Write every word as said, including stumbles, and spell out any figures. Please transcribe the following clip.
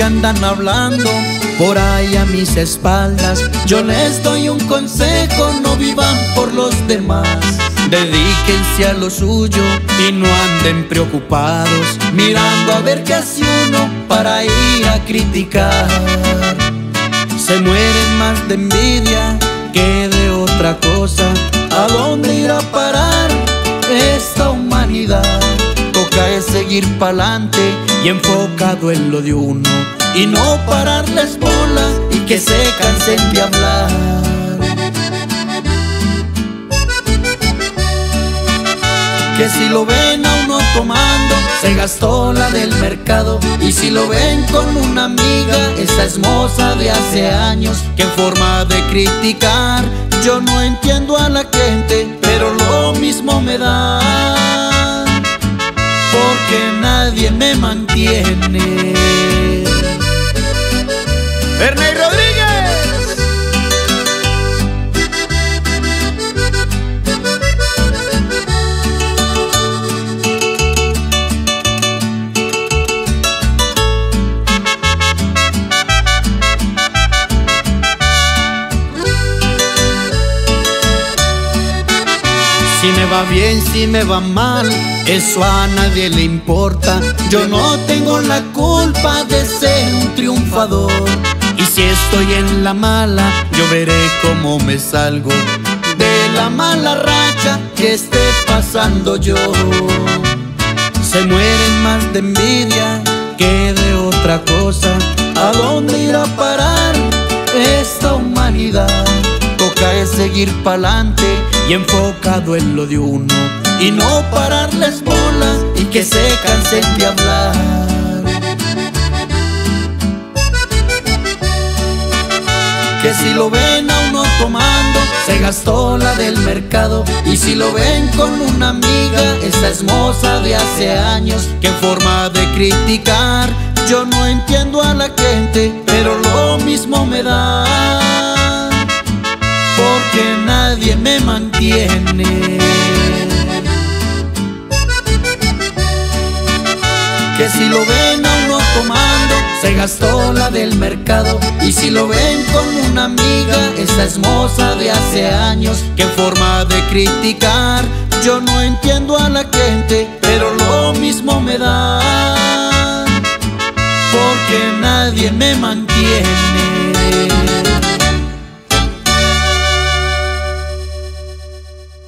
que andan hablando por ahí a mis espaldas, yo les doy un consejo: no vivan por los demás. Dedíquense a lo suyo y no anden preocupados mirando a ver qué hace uno para ir a criticar. Se mueren más de envidia que de otra cosa. ¿A dónde irá a parar esta humanidad? Toca es seguir pa'lante y enfocado en lo de uno, y no parar las bolas y que se cansen de hablar. Que si lo ven a uno tomando, se gastó la del mercado. Y si lo ven con una amiga, esa es moza de hace años. Que en forma de criticar, yo no entiendo a la gente, pero lo mismo me da, porque nadie me mantiene. Ferney Rodríguez. Si me va bien, si me va mal, eso a nadie le importa. Yo no tengo la culpa de ser un triunfador. Y si estoy en la mala, yo veré cómo me salgo de la mala racha que esté pasando yo. Se mueren más de envidia que de otra cosa. ¿A dónde irá a parar esta humanidad? Toca es seguir pa'lante y enfocado en lo de uno, y no parar las bolas y que se cansen de hablar. Que si lo ven a uno tomando, se gastó la del mercado. Y si lo ven con una amiga, esa es moza de hace años. Que en forma de criticar, yo no entiendo a la gente, pero lo mismo me da, porque nadie me mantiene. Que si lo ven a uno tomando, se gastó la del mercado. Y si lo ven con una amiga, esa es moza de hace años. Que en forma de criticar, yo no entiendo a la gente, pero lo mismo me da, porque nadie me mantiene.